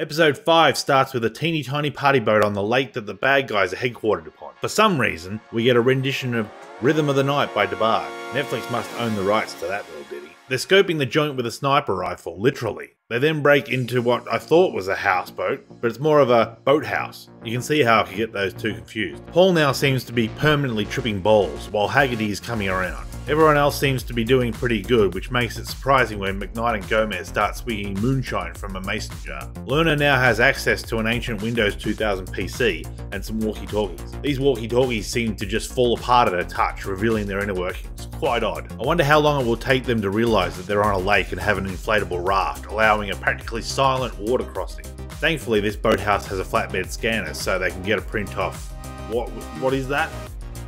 Episode 5 starts with a teeny tiny party boat on the lake that the bad guys are headquartered upon. For some reason, we get a rendition of Rhythm of the Night by DeBarge. Netflix must own the rights to that little ditty. They're scoping the joint with a sniper rifle, literally. They then break into what I thought was a houseboat, but it's more of a boathouse. You can see how I could get those two confused. Paul now seems to be permanently tripping balls, while Haggerty is coming around. Everyone else seems to be doing pretty good, which makes it surprising when McKnight and Gomez start swigging moonshine from a mason jar. Lerner now has access to an ancient Windows 2000 PC and some walkie-talkies. These walkie-talkies seem to just fall apart at a touch, revealing their inner workings. Quite odd. I wonder how long it will take them to realise that they're on a lake and have an inflatable raft, allowing a practically silent water crossing. Thankfully, this boathouse has a flatbed scanner, so they can get a print off. What is that?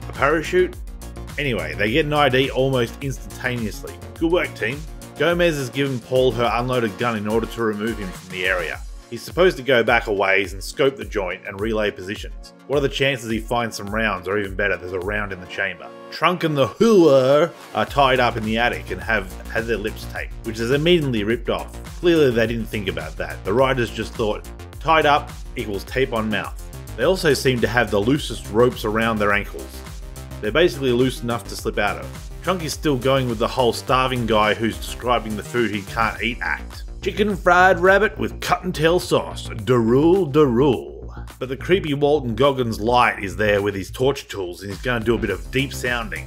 A parachute? Anyway, they get an ID almost instantaneously. Good work, team. Gomez has given Paul her unloaded gun in order to remove him from the area. He's supposed to go back a ways and scope the joint and relay positions. What are the chances he finds some rounds, or even better, there's a round in the chamber? Trunk and the hooer are tied up in the attic and have their lips taped, which is immediately ripped off. Clearly they didn't think about that. The writers just thought, tied up equals tape on mouth. They also seem to have the loosest ropes around their ankles. They're basically loose enough to slip out of. Trunk is still going with the whole starving guy who's describing the food he can't eat act. Chicken fried rabbit with cut and tail sauce. Derule, derule. But the creepy Walton Goggins light is there with his torture tools, and he's going to do a bit of deep sounding.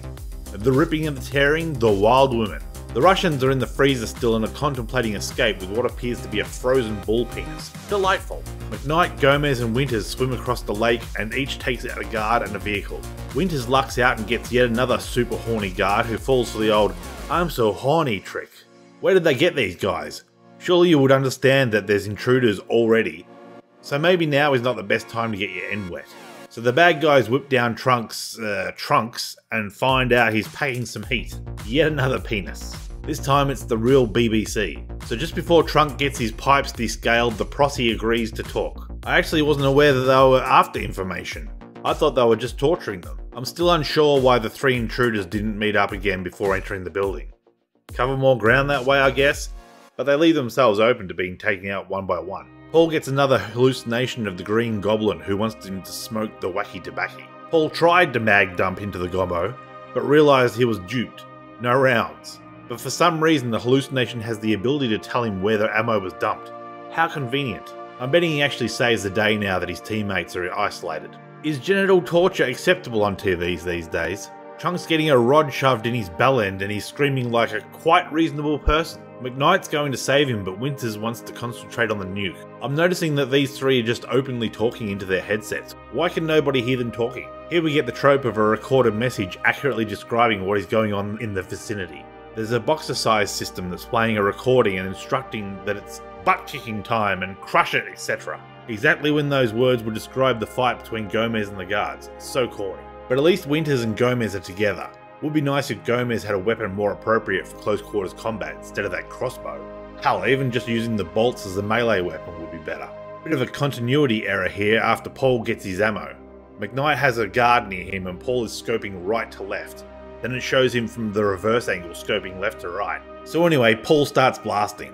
The ripping and the tearing, the wild woman. The Russians are in the freezer still and are contemplating escape with what appears to be a frozen bull penis. Delightful. McKnight, Gomez and Winters swim across the lake and each takes out a guard and a vehicle. Winters lucks out and gets yet another super horny guard who falls for the old "I'm so horny" trick. Where did they get these guys? Surely you would understand that there's intruders already. So maybe now is not the best time to get your end wet. So the bad guys whip down Trunks and find out he's packing some heat. Yet another penis. This time it's the real BBC. So just before Trunk gets his pipes descaled, the prosy agrees to talk. I actually wasn't aware that they were after information. I thought they were just torturing them. I'm still unsure why the three intruders didn't meet up again before entering the building. Cover more ground that way, I guess, but they leave themselves open to being taken out one by one. Paul gets another hallucination of the Green Goblin who wants him to smoke the wacky tobacco. Paul tried to mag dump into the gobbo, but realised he was duped. No rounds. But for some reason the hallucination has the ability to tell him where the ammo was dumped. How convenient. I'm betting he actually saves the day now that his teammates are isolated. Is genital torture acceptable on TVs these days? Trunk's getting a rod shoved in his bell end and he's screaming like a quite reasonable person. McKnight's going to save him, but Winters wants to concentrate on the nuke. I'm noticing that these three are just openly talking into their headsets. Why can nobody hear them talking? Here we get the trope of a recorded message accurately describing what is going on in the vicinity. There's a boxer size system that's playing a recording and instructing that it's butt-kicking time and crush it, etc. Exactly when those words would describe the fight between Gomez and the guards. So corny. But at least Winters and Gomez are together. Would be nice if Gomez had a weapon more appropriate for close quarters combat instead of that crossbow. Hell, even just using the bolts as a melee weapon would be better. Bit of a continuity error here after Paul gets his ammo. McKnight has a guard near him and Paul is scoping right to left. Then it shows him from the reverse angle scoping left to right. So anyway, Paul starts blasting.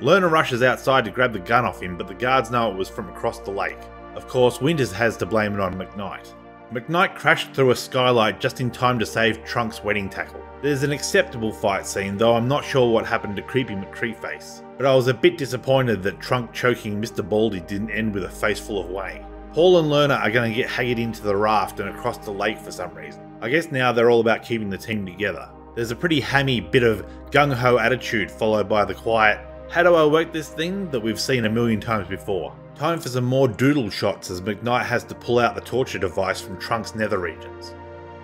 Lerner rushes outside to grab the gun off him, but the guards know it was from across the lake. Of course, Winters has to blame it on McKnight. McKnight crashed through a skylight just in time to save Trunk's wedding tackle. There's an acceptable fight scene, though I'm not sure what happened to Creepy McCreeface. But I was a bit disappointed that Trunk choking Mr. Baldy didn't end with a face full of whey. Paul and Lerner are going to get Haggard into the raft and across the lake for some reason. I guess now they're all about keeping the team together. There's a pretty hammy bit of gung-ho attitude followed by the quiet, "How do I work this thing?" that we've seen a million times before. Time for some more doodle shots as McKnight has to pull out the torture device from Trunk's nether regions.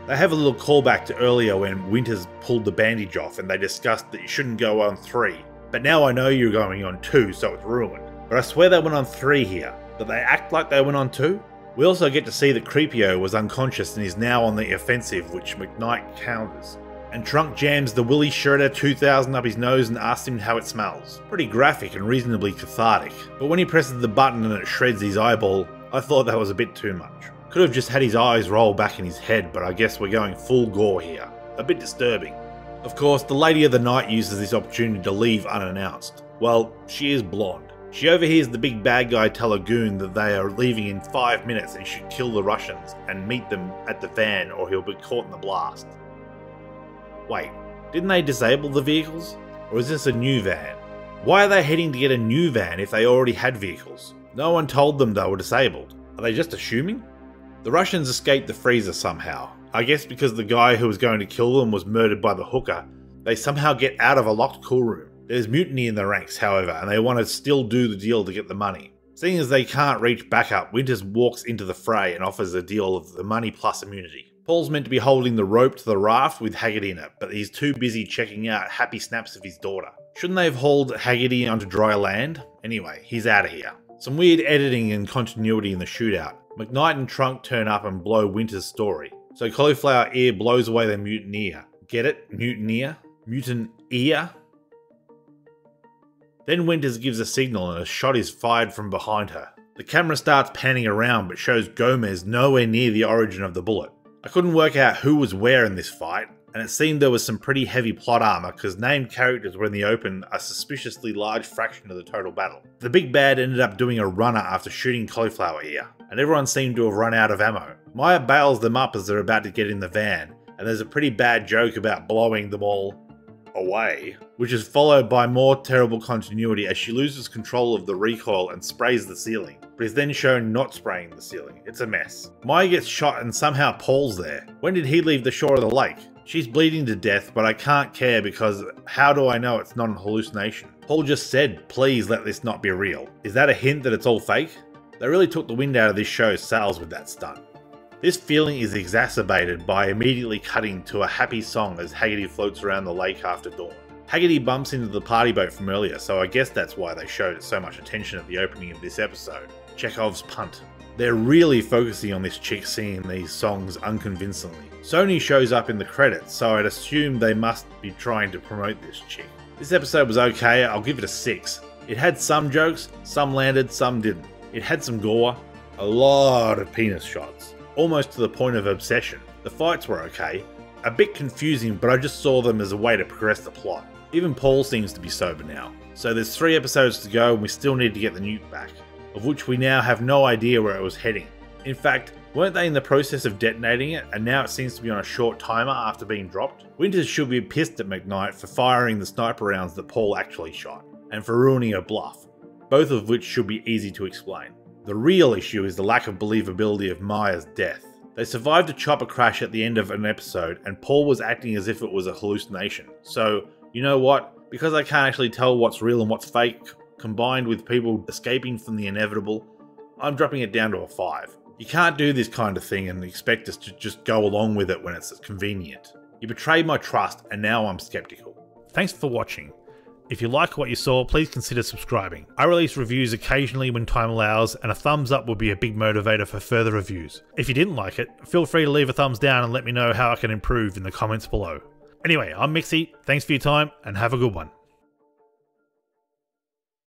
They have a little callback to earlier when Winters pulled the bandage off and they discussed that you shouldn't go on 3, but now I know you're going on 2 so it's ruined. But I swear they went on 3 here, but they act like they went on 2? We also get to see that Creepio was unconscious and is now on the offensive, which McKnight counters. And Trunk jams the Willy Shredder 2000 up his nose and asks him how it smells. Pretty graphic and reasonably cathartic, but when he presses the button and it shreds his eyeball, I thought that was a bit too much. Could have just had his eyes roll back in his head, but I guess we're going full gore here. A bit disturbing. Of course, the Lady of the Night uses this opportunity to leave unannounced. Well, she is blonde. She overhears the big bad guy tell a goon that they are leaving in 5 minutes and should kill the Russians and meet them at the van or he'll be caught in the blast. Wait, didn't they disable the vehicles? Or is this a new van? Why are they heading to get a new van if they already had vehicles? No one told them they were disabled. Are they just assuming? The Russians escaped the freezer somehow. I guess because the guy who was going to kill them was murdered by the hooker, they somehow get out of a locked cool room. There's mutiny in the ranks, however, and they want to still do the deal to get the money. Seeing as they can't reach backup, Winters walks into the fray and offers a deal of the money plus immunity. Paul's meant to be holding the rope to the raft with Haggerty in it, but he's too busy checking out happy snaps of his daughter. Shouldn't they have hauled Haggerty onto dry land? Anyway, he's out of here. Some weird editing and continuity in the shootout. McKnight and Trunk turn up and blow Winters' story. So Cauliflower Ear blows away the mutineer. Get it? Mutineer? Mutant ear? Then Winters gives a signal and a shot is fired from behind her. The camera starts panning around but shows Gomez nowhere near the origin of the bullet. I couldn't work out who was where in this fight, and it seemed there was some pretty heavy plot armor because named characters were in the open a suspiciously large fraction of the total battle. The big bad ended up doing a runner after shooting Cauliflower Ear, and everyone seemed to have run out of ammo. Maya bails them up as they're about to get in the van, and there's a pretty bad joke about blowing them all away, which is followed by more terrible continuity as she loses control of the recoil and sprays the ceiling, but is then shown not spraying the ceiling. It's a mess. Maya gets shot and somehow Paul's there. When did he leave the shore of the lake? She's bleeding to death, but I can't care because how do I know it's not a hallucination? Paul just said, please let this not be real. Is that a hint that it's all fake? They really took the wind out of this show's sails with that stunt. This feeling is exacerbated by immediately cutting to a happy song as Haggerty floats around the lake after dawn. Haggerty bumps into the party boat from earlier, so I guess that's why they showed it so much attention at the opening of this episode. Chekhov's Punt. They're really focusing on this chick singing these songs unconvincingly. Sony shows up in the credits, so I'd assume they must be trying to promote this chick. This episode was okay, I'll give it a 6. It had some jokes, some landed, some didn't. It had some gore, a lot of penis shots. Almost to the point of obsession. The fights were okay, a bit confusing, but I just saw them as a way to progress the plot. Even Paul seems to be sober now. So there's 3 episodes to go and we still need to get the nuke back, of which we now have no idea where it was heading. In fact, weren't they in the process of detonating it and now it seems to be on a short timer after being dropped? Winters should be pissed at McKnight for firing the sniper rounds that Paul actually shot, and for ruining her bluff, both of which should be easy to explain. The real issue is the lack of believability of Maya's death. They survived a chopper crash at the end of an episode and Paul was acting as if it was a hallucination. So, you know what? Because I can't actually tell what's real and what's fake, combined with people escaping from the inevitable, I'm dropping it down to a 5. You can't do this kind of thing and expect us to just go along with it when it's convenient. You betrayed my trust and now I'm skeptical. Thanks for watching. If you like what you saw, please consider subscribing. I release reviews occasionally when time allows, and a thumbs up would be a big motivator for further reviews. If you didn't like it, feel free to leave a thumbs down and let me know how I can improve in the comments below. Anyway, I'm Mixie, thanks for your time and have a good one.